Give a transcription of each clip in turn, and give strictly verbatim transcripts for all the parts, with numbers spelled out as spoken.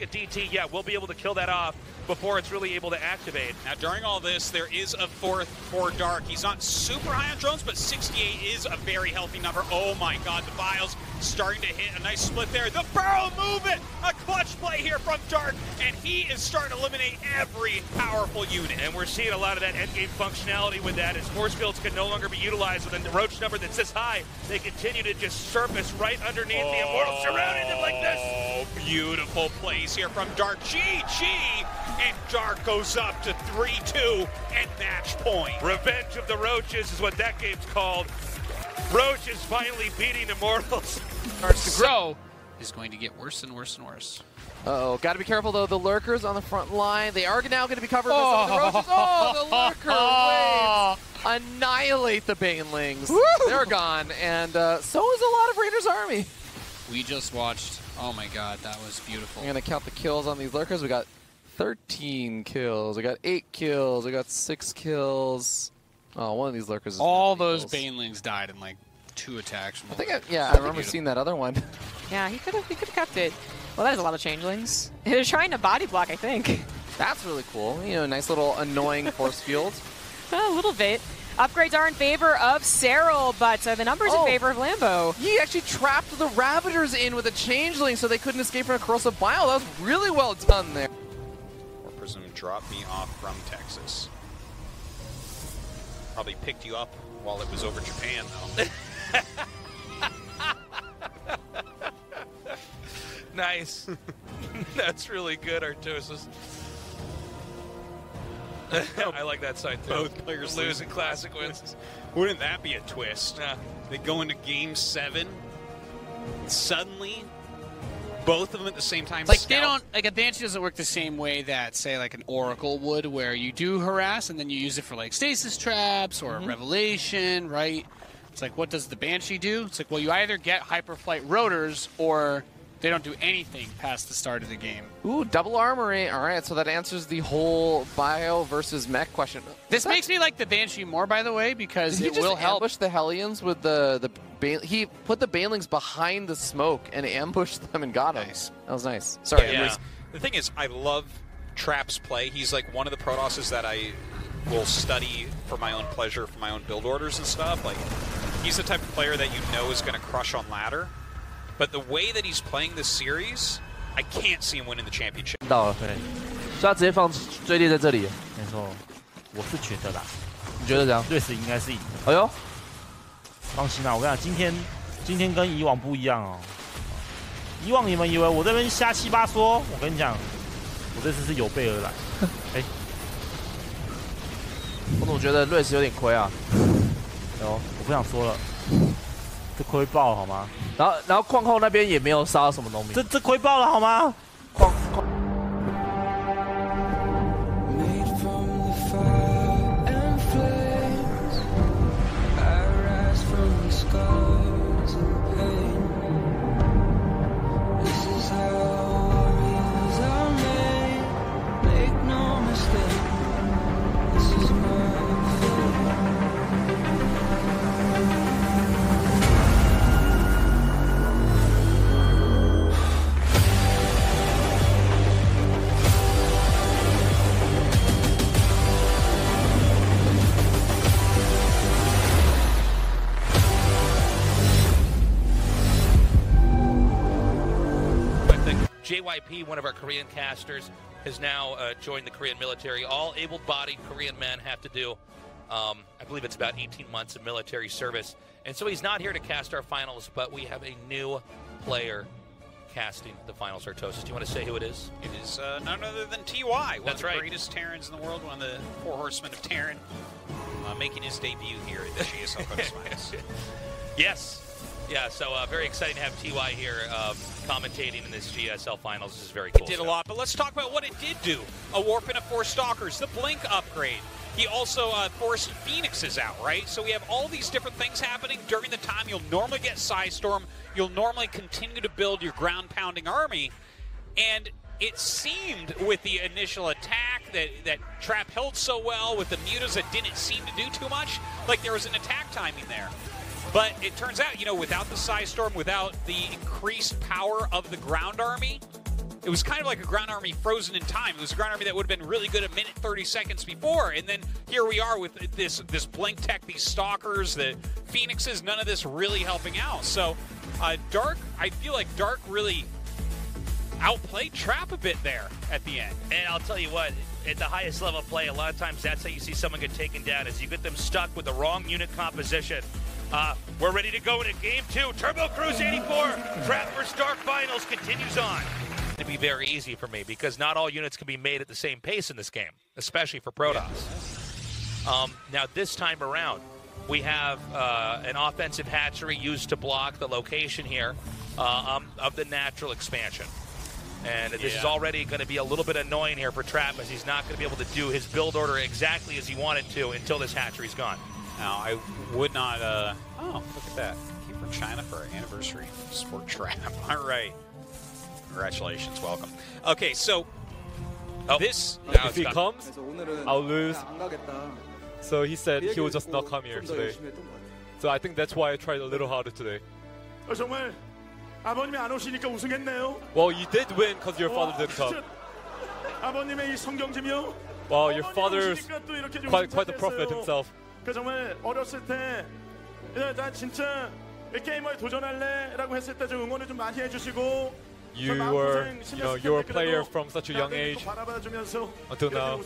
A D T, yeah, we'll be able to kill that off before it's really able to activate. Now, during all this, there is a fourth for Dark. He's not super high on drones, but sixty-eight is a very healthy number. Oh my god, the vials starting to hit. A nice split there. The barrel movement! A clutch play here from Dark, and he is starting to eliminate every powerful unit. And we're seeing a lot of that endgame functionality with that, as force fields can no longer be utilized within the roach number that's this high. They continue to just surface right underneath oh, the Immortal, surrounding them like this. Oh, beautiful play here from Dark. G G, and Dark goes up to three two and match point. Revenge of the Roaches is what that game's called. Roaches finally beating Immortals. Starts to grow. Is going to get worse and worse and worse. Uh-oh, got to be careful though. The Lurkers on the front line. They are now going to be covered by oh. some of the Roaches. Oh, the Lurker oh. waves annihilate the Banelings. Woo. They're gone, and uh, so is a lot of Raider's army. We just watched. Oh my god, that was beautiful. I'm gonna count the kills on these Lurkers. We got thirteen kills, we got eight kills, we got six kills. Oh, one of these Lurkers is all those kills. Banelings died in like two attacks. I think I, yeah, I remember seeing that other one. Yeah, he could have he could have kept it. Well, that is a lot of changelings. They're trying to body block, I think. That's really cool. You know, nice little annoying force field. A little bit. Upgrades are in favor of Serral, but uh, the numbers oh, in favor of Lambo. He actually trapped the Ravagers in with a Changeling so they couldn't escape from a corrosive bile. That was really well done there. Or Prism dropped me off from Texas. Probably picked you up while it was over Japan, though. Nice. That's really good, Artosis. I like that side too. Both players lose in classic wins. Wouldn't that be a twist? Uh, they go into game seven, and suddenly both of them at the same time. Like scout. They don't, like a Banshee doesn't work the same way that say like an Oracle would, where you do harass and then you use it for like stasis traps or mm-hmm. revelation, right? It's like, what does the Banshee do? It's like, well, you either get hyperflight rotors or they don't do anything past the start of the game. Ooh, double armory. All right, so that answers the whole bio versus mech question. This that... makes me like the Banshee more, by the way, because Did it will help. Ambush the Hellions with the the ba he put the Banelings behind the smoke and ambushed them and got them. Nice. That was nice. Sorry. Yeah. Yeah. The thing is, I love Trap's play. He's like one of the Protosses that I will study for my own pleasure, for my own build orders and stuff. Like, he's the type of player that you know is going to crush on ladder. But the way that he's playing this series, I can't see him winning the championship. 到了，对，所以他直接放追猎在这里。没错，我是觉得啦，你觉得怎样？瑞士应该是赢的。哎呦，放心啦，我跟你讲，今天今天跟以往不一样哦。以往你们以为我这边瞎七八说，我跟你讲，我这次是有备而来。哎，我总觉得瑞士有点亏啊。哎呦，我不想说了。 这亏爆了好吗？然后，然后矿后那边也没有杀到什么农民。这这亏爆了好吗？矿矿。J Y P, one of our Korean casters, has now uh, joined the Korean military. All able-bodied Korean men have to do, um, I believe it's about eighteen months of military service. And so he's not here to cast our finals, but we have a new player casting the finals. Artosis, do you want to say who it is? It is uh, none other than T Y, one That's of the right. greatest Terrans in the world, one of the four horsemen of Terran, uh, making his debut here at the G S L. Yes. Yeah, so uh, very exciting to have T Y here um, commentating in this G S L Finals. This is very cool. It did stuff. a lot, but let's talk about what it did do. A warp and a four Stalkers, the Blink upgrade. He also uh, forced Phoenixes out, right? So we have all these different things happening during the time you'll normally get Psystorm. You'll normally continue to build your ground-pounding army. And it seemed with the initial attack that, that Trap held so well with the Mutas that didn't seem to do too much, like there was an attack timing there. But it turns out, you know, without the Psystorm, without the increased power of the ground army, it was kind of like a ground army frozen in time. It was a ground army that would have been really good a minute thirty seconds before, and then here we are with this this blink tech, these stalkers, the Phoenixes, none of this really helping out. So uh, Dark, I feel like Dark really outplayed Trap a bit there at the end. And I'll tell you what, at the highest level play, a lot of times that's how you see someone get taken down, is you get them stuck with the wrong unit composition. Uh, we're ready to go into game two. Turbo Cruise eighty-four, Trap versus Dark Finals continues on. It'd be very easy for me because not all units can be made at the same pace in this game, especially for Protoss. Um, now this time around, we have uh, an offensive hatchery used to block the location here uh, um, of the natural expansion. And this yeah. is already going to be a little bit annoying here for Trap, as he's not going to be able to do his build order exactly as he wanted to until this hatchery's gone. Now, I would not, uh, oh, look at that. Came from China for our anniversary sport Trap. All right. Congratulations. Welcome. Okay, so oh, this. Now if he comes, I'll lose. So he said he will just not come here today. So I think that's why I tried a little harder today. Well, you did win because your father didn't come. Wow, your father's quite, quite the prophet himself. You were, you know, you were a player from such a young age until now.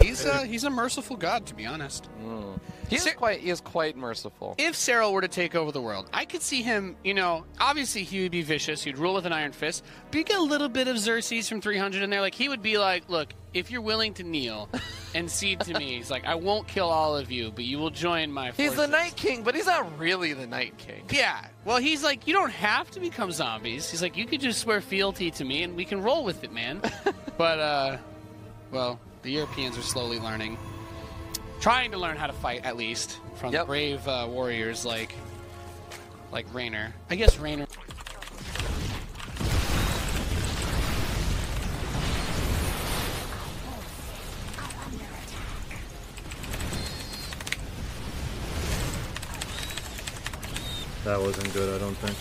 He's a, he's a merciful god, to be honest. Mm. He is quite, he is quite merciful. If Serral were to take over the world, I could see him, you know, obviously he would be vicious. He'd rule with an iron fist. But you get a little bit of Xerxes from three hundred in there. Like, he would be like, look, if you're willing to kneel and cede to me, he's like, I won't kill all of you, but you will join my forces. He's the Night King, but he's not really the Night King. Yeah. Well, he's like, you don't have to become zombies. He's like, you could just swear fealty to me and we can roll with it, man. But, uh, well, the Europeans are slowly learning. Trying to learn how to fight, at least, from yep. brave uh, warriors like, like Raynor. I guess Raynor. That wasn't good, I don't think.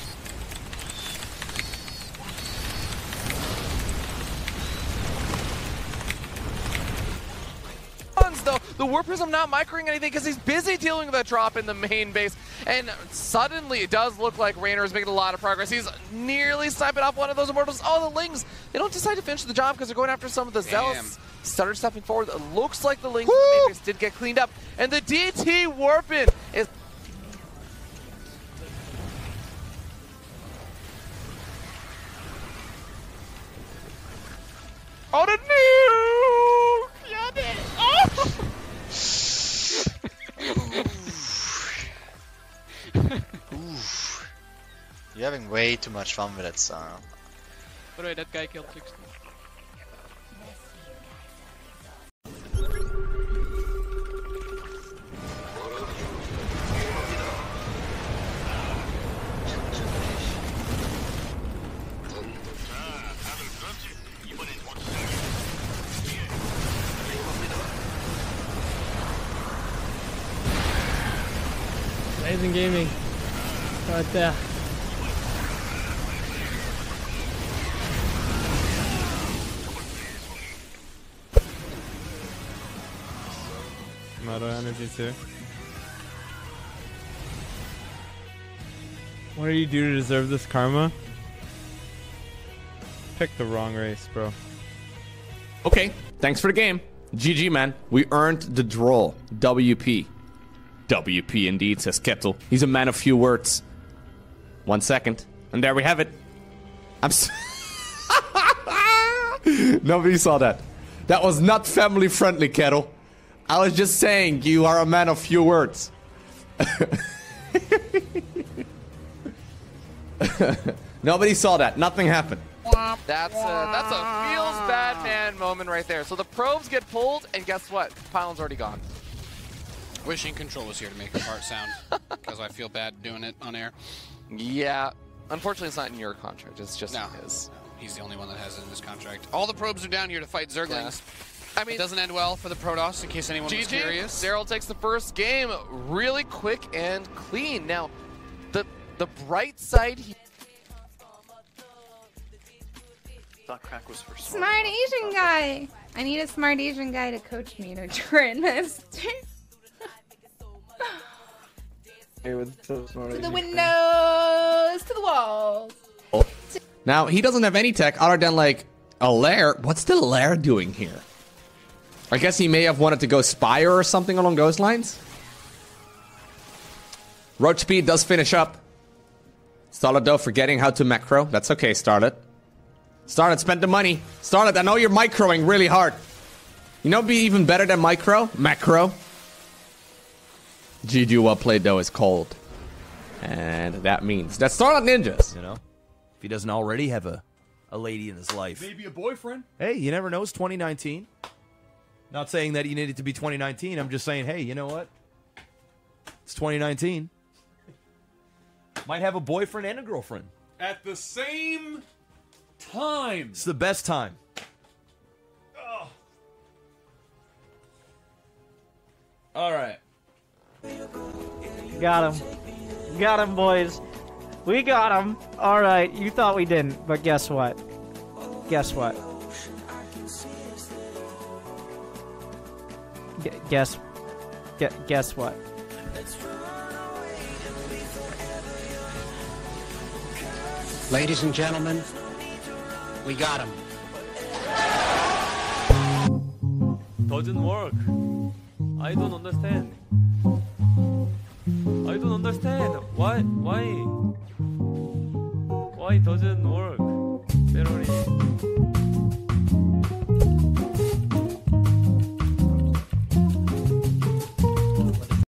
Though the War Prism not microing anything because he's busy dealing with that drop in the main base, and suddenly it does look like Raynor is making a lot of progress. He's nearly sniping off one of those Immortals. Oh, the Lings! They don't decide to finish the job because they're going after some of the Zealots. Started stepping forward. It looks like the Lings in the main base did get cleaned up, and the D T warping is. Oh, the nuke! Yeah, man. Oh! Oof. You're having way too much fun with that song. By the way, that guy killed Sixty. Amazing gaming, right there. I'm out of energy too. What do you do to deserve this karma? Pick the wrong race, bro. Okay, thanks for the game. G G, man. We earned the draw. W P. W P indeed, says Kettle. He's a man of few words. One second. And there we have it. I'm s Nobody saw that. That was not family friendly, Kettle. I was just saying, you are a man of few words. Nobody saw that. Nothing happened. That's a, that's a feels bad man moment right there. So the probes get pulled, and guess what? Pylon's already gone. Wishing Control was here to make the fart sound, because I feel bad doing it on air. Yeah. Unfortunately, it's not in your contract. It's just no, his. No. He's the only one that has it in his contract. All the probes are down here to fight Zerglings. Yeah. I mean, it doesn't end well for the Protoss, in case anyone G G. Was curious. Serral takes the first game really quick and clean. Now, the, the bright side... He Thought crack was for smart, smart Asian guy. I need a smart Asian guy to coach me to train this. Hey, what's up, smart to Asian the windows, guy? To the walls. Oh. Now he doesn't have any tech other than like a lair. What's the lair doing here? I guess he may have wanted to go Spire or something along those lines. Road speed does finish up. Starlet though forgetting how to macro. That's okay, Starlet. Starlet, spent the money. Starlet, I know you're microing really hard. You know, be even better than micro, macro. G G, well played though, is cold, and that means that Starlet ninjas. You know, if he doesn't already have a, a lady in his life, maybe a boyfriend. Hey, you never know. It's twenty nineteen. Not saying that you need it to be twenty nineteen. I'm just saying, hey, you know what? It's twenty nineteen. Might have a boyfriend and a girlfriend at the same time. It's the best time. Oh. All right. Got him. Got him, boys. We got him. All right. You thought we didn't, but guess what? Guess what? G guess. G guess what? Ladies and gentlemen, we got him. Doesn't work. I don't understand. I don't understand. Why? Why? Why doesn't work? Seriously.